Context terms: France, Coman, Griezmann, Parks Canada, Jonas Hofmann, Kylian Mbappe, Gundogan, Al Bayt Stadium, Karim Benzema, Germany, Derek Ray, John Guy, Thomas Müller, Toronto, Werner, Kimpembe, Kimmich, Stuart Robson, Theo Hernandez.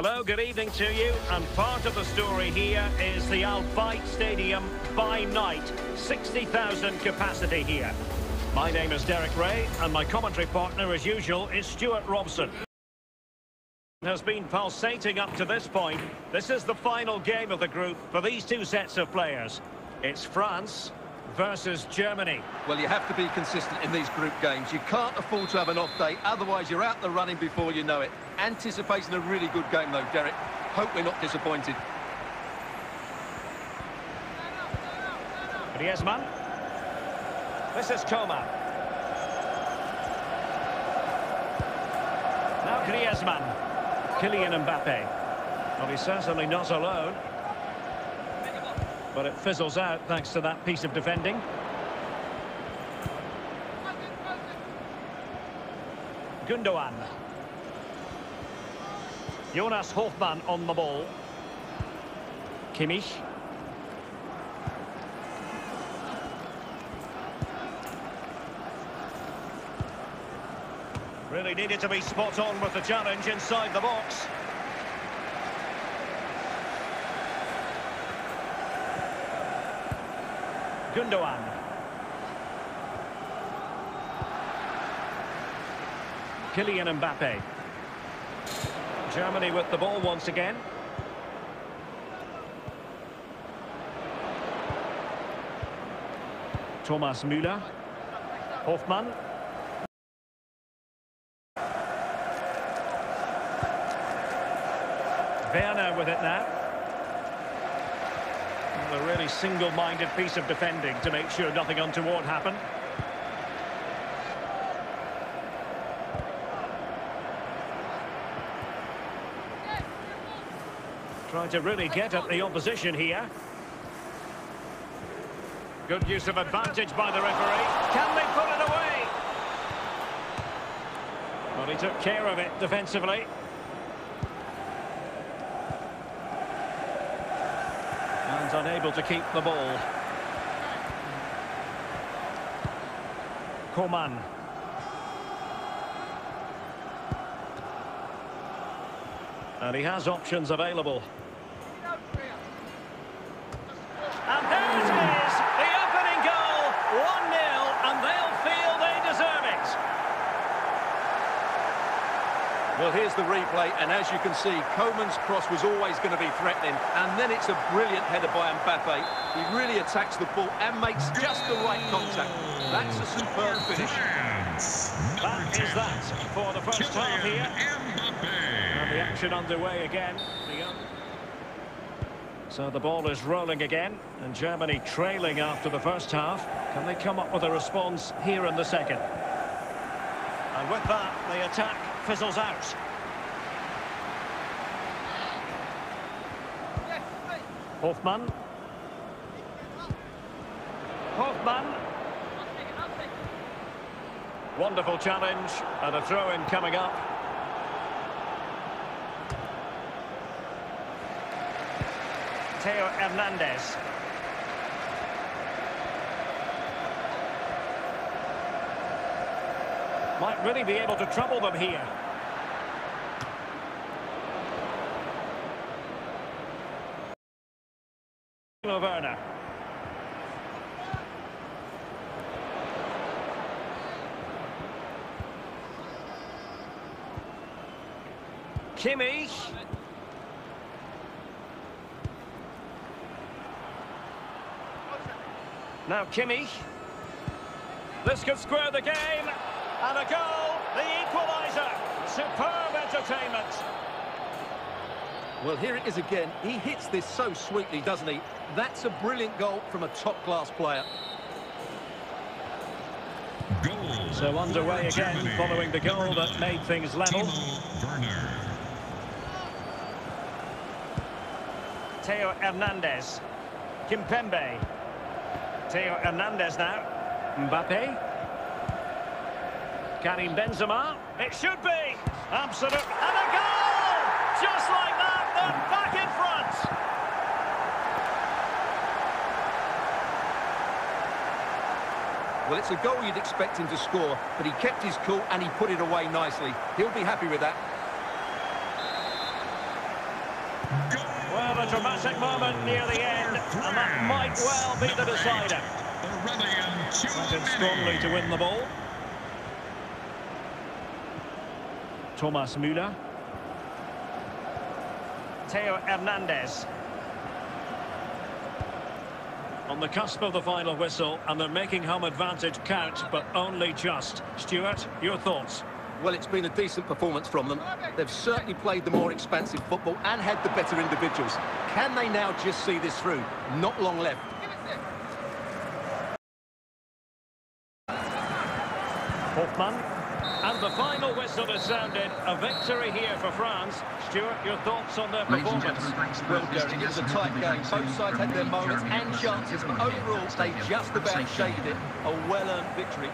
Hello, good evening to you, and part of the story here is the Al Bayt Stadium by night, 60,000 capacity here. My name is Derek Ray, and my commentary partner, as usual, is Stuart Robson. Has been pulsating up to this point. This is the final game of the group for these two sets of players. It's France versus Germany. Well, you have to be consistent in these group games. You can't afford to have an off day, otherwise you're out the running before you know it. Anticipating a really good game though, Derek. Hope we're not disappointed. Griezmann. This is Coman. Now Griezmann. Kylian Mbappe. Well, he's certainly not alone. But it fizzles out thanks to that piece of defending. Gundogan. Jonas Hofmann on the ball. Kimmich. Really needed to be spot on with the challenge inside the box. Gundogan. Kylian Mbappe. Germany with the ball once again. Thomas Müller. Hofmann. Werner with it now. A really single-minded piece of defending to make sure nothing untoward happened. Trying to really get at the opposition here. Good use of advantage by the referee. Can they put it away? Well, he took care of it defensively. Unable to keep the ball. Coman. And he has options available. And there it is! The opening goal! 1-0, and they'll feel they deserve it. Well, here's the replay, and as you can see, Coman's cross was always going to be threatening, and then it's a brilliant header by Mbappe. He really attacks the ball and makes just the right contact. That's a superb finish. That is that for the first half here. And the action underway again. So the ball is rolling again, and Germany trailing after the first half. Can they come up with a response here in the second? And with that, the attack fizzles out. Hofmann. Wonderful challenge, and a throw-in coming up. Theo Hernandez. Might really be able to trouble them here. Werner. Kimmich. Now Kimmich. This could square the game. And a goal, the equaliser. Superb entertainment. Well, here it is again. He hits this so sweetly, doesn't he? That's a brilliant goal from a top-class player. Goal. So underway again, Germany, following the goal that made things level. Theo Hernandez. Kimpembe. Theo Hernandez now. Mbappe. Karim Benzema, it should be, absolute, and a goal! Just like that, they're back in front! Well, it's a goal you'd expect him to score, but he kept his cool and he put it away nicely. He'll be happy with that. Well, a dramatic moment near the end, and that might well be the decider. Started strongly to win the ball. Thomas Müller. Theo Hernandez. On the cusp of the final whistle, and they're making home advantage count, but only just. Stuart, your thoughts? Well, it's been a decent performance from them. They've certainly played the more expansive football and had the better individuals. Can they now just see this through? Not long left. Hofmann. And the final whistle is sounded. A victory here for France. Stuart, your thoughts on their performance? Well, Derek, it was a tight game. Both sides had their moments and chances, but overall, they just about shaded it. A well-earned victory.